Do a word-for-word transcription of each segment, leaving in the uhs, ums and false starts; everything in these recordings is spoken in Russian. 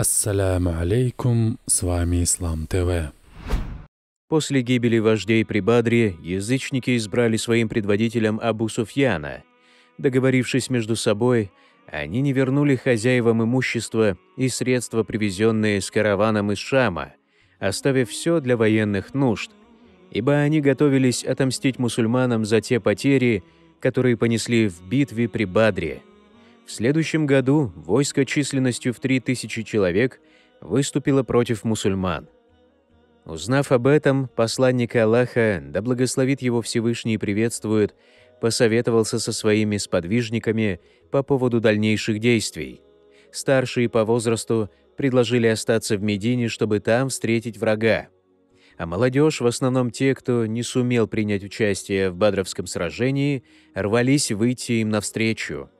Ассаляму алейкум, с вами Ислам ТВ. После гибели вождей при Бадре язычники избрали своим предводителем Абу Суфьяна. Договорившись между собой, они не вернули хозяевам имущество и средства, привезенные с караваном из Шама, оставив все для военных нужд, ибо они готовились отомстить мусульманам за те потери, которые понесли в битве при Бадре. В следующем году войско численностью в три тысячи человек выступило против мусульман. Узнав об этом, посланник Аллаха, да благословит его Всевышний и приветствует, посоветовался со своими сподвижниками по поводу дальнейших действий. Старшие по возрасту предложили остаться в Медине, чтобы там встретить врага. А молодежь, в основном те, кто не сумел принять участие в Бадровском сражении, рвались выйти им навстречу.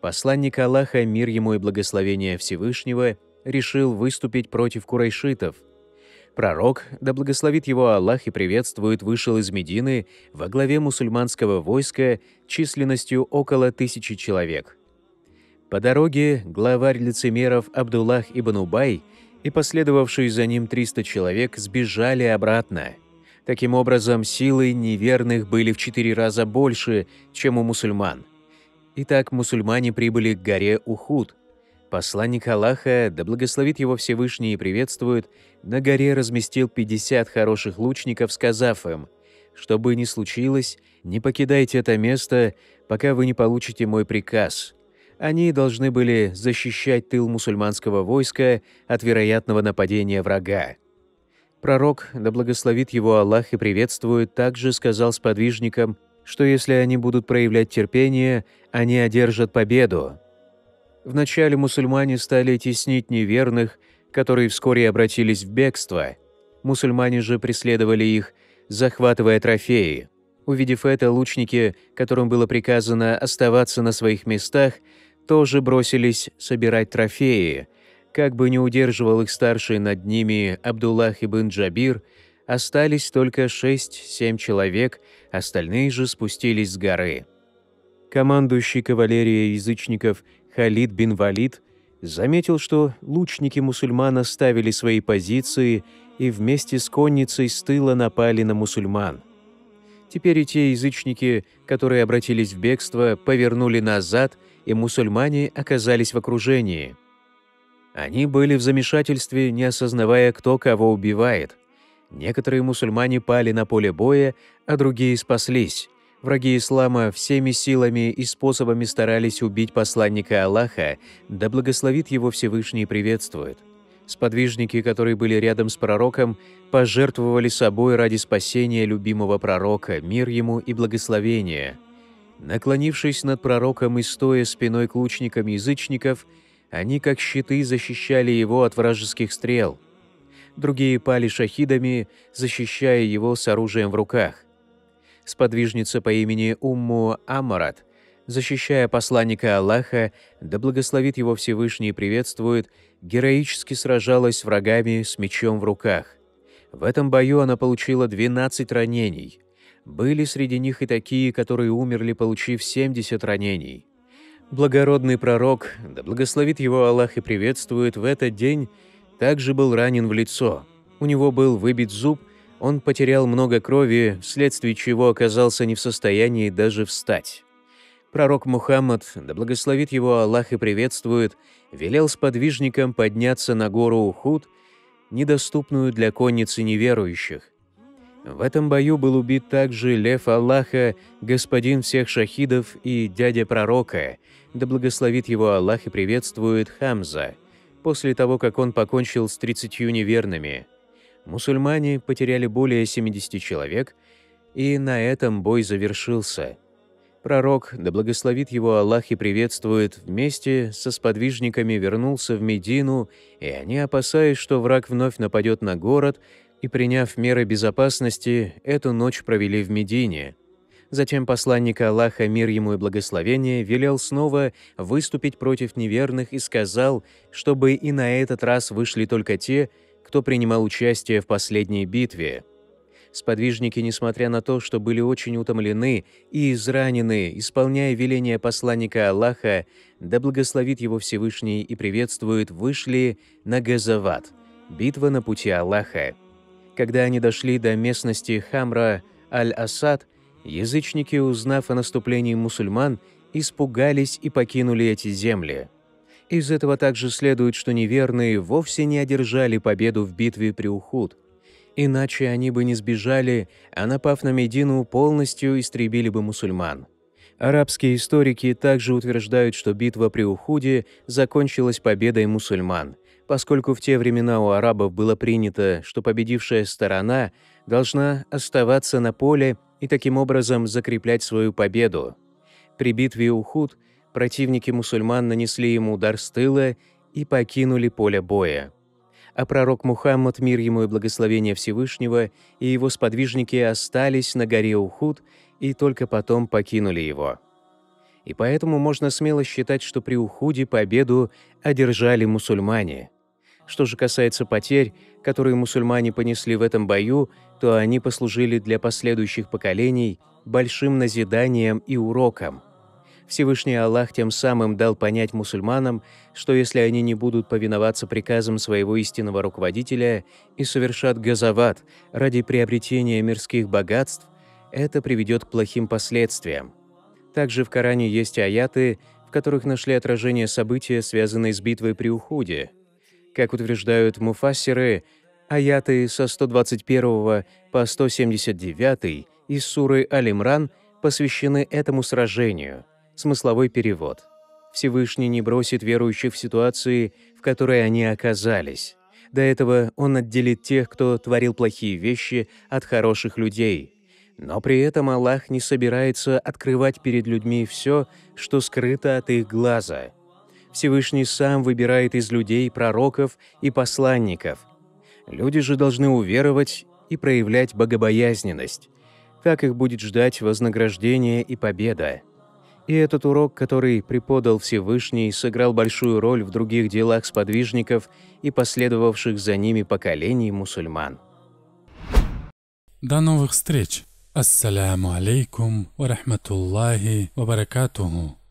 Посланник Аллаха, мир ему и благословение Всевышнего, решил выступить против курайшитов. Пророк, да благословит его Аллах и приветствует, вышел из Медины во главе мусульманского войска численностью около тысячи человек. По дороге главарь лицемеров Абдуллах ибн Убай и последовавшие за ним триста человек сбежали обратно. Таким образом, силы неверных были в четыре раза больше, чем у мусульман. Итак, мусульмане прибыли к горе Ухуд. Посланник Аллаха, да благословит его Всевышний и приветствует, на горе разместил пятьдесят хороших лучников, сказав им: «Что бы ни случилось, не покидайте это место, пока вы не получите мой приказ». Они должны были защищать тыл мусульманского войска от вероятного нападения врага. Пророк, да благословит его Аллах и приветствует, также сказал сподвижникам, что если они будут проявлять терпение, они одержат победу. Вначале мусульмане стали теснить неверных, которые вскоре обратились в бегство. Мусульмане же преследовали их, захватывая трофеи. Увидев это, лучники, которым было приказано оставаться на своих местах, тоже бросились собирать трофеи. Как бы ни удерживал их старший над ними Абдуллах ибн Джабир, остались только шесть-семь человек, остальные же спустились с горы. Командующий кавалерией язычников Халид ибн Валид заметил, что лучники мусульман оставили свои позиции и вместе с конницей с тыла напали на мусульман. Теперь и те язычники, которые обратились в бегство, повернули назад, и мусульмане оказались в окружении. Они были в замешательстве, не осознавая, кто кого убивает. Некоторые мусульмане пали на поле боя, а другие спаслись. Враги ислама всеми силами и способами старались убить посланника Аллаха, да благословит его Всевышний и приветствует. Сподвижники, которые были рядом с пророком, пожертвовали собой ради спасения любимого пророка, мир ему и благословение. Наклонившись над пророком и стоя спиной к лучникам язычников, они как щиты защищали его от вражеских стрел. Другие пали шахидами, защищая его с оружием в руках. Сподвижница по имени Умму Амара, защищая посланника Аллаха, да благословит его Всевышний и приветствует, героически сражалась с врагами с мечом в руках. В этом бою она получила двенадцать ранений. Были среди них и такие, которые умерли, получив семьдесят ранений. Благородный пророк, да благословит его Аллах и приветствует, в этот день также был ранен в лицо. У него был выбит зуб, он потерял много крови, вследствие чего оказался не в состоянии даже встать. Пророк Мухаммад, да благословит его Аллах и приветствует, велел сподвижникам подняться на гору Ухуд, недоступную для конницы неверующих. В этом бою был убит также лев Аллаха, господин всех шахидов и дядя пророка, да благословит его Аллах и приветствует, Хамза, после того, как он покончил с тридцатью неверными. Мусульмане потеряли более семидесяти человек, и на этом бой завершился. Пророк, да благословит его Аллах и приветствует, вместе со сподвижниками вернулся в Медину, и они, опасаясь, что враг вновь нападет на город, и, приняв меры безопасности, эту ночь провели в Медине. Затем посланник Аллаха, мир ему и благословение, велел снова выступить против неверных и сказал, чтобы и на этот раз вышли только те, кто принимал участие в последней битве. Сподвижники, несмотря на то, что были очень утомлены и изранены, исполняя веление посланника Аллаха, да благословит его Всевышний и приветствует, вышли на Газават, битва на пути Аллаха. Когда они дошли до местности Хамра аль-Асад, язычники, узнав о наступлении мусульман, испугались и покинули эти земли. Из этого также следует, что неверные вовсе не одержали победу в битве при Ухуд. Иначе они бы не сбежали, а, напав на Медину, полностью истребили бы мусульман. Арабские историки также утверждают, что битва при Ухуде закончилась победой мусульман, поскольку в те времена у арабов было принято, что победившая сторона должна оставаться на поле и таким образом закреплять свою победу. При битве Ухуд противники мусульман нанесли им удар с тыла и покинули поле боя. А пророк Мухаммад, мир ему и благословение Всевышнего, и его сподвижники остались на горе Ухуд и только потом покинули его. И поэтому можно смело считать, что при Ухуде победу одержали мусульмане. Что же касается потерь, которые мусульмане понесли в этом бою, то они послужили для последующих поколений большим назиданием и уроком. Всевышний Аллах тем самым дал понять мусульманам, что если они не будут повиноваться приказам своего истинного руководителя и совершат газават ради приобретения мирских богатств, это приведет к плохим последствиям. Также в Коране есть аяты, в которых нашли отражение события, связанные с битвой при Ухуде. Как утверждают муфассиры, аяты со сто двадцать первого по сто семьдесят девятый из суры Аль-Имран посвящены этому сражению. Смысловой перевод. Всевышний не бросит верующих в ситуации, в которой они оказались. До этого Он отделит тех, кто творил плохие вещи, от хороших людей. Но при этом Аллах не собирается открывать перед людьми все, что скрыто от их глаза. Всевышний сам выбирает из людей пророков и посланников. Люди же должны уверовать и проявлять богобоязненность. Так их будет ждать вознаграждение и победа. И этот урок, который преподал Всевышний, сыграл большую роль в других делах сподвижников и последовавших за ними поколений мусульман. До новых встреч! Ассаляму алейкум ва рахматуллахи ва баракатуху.